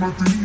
with the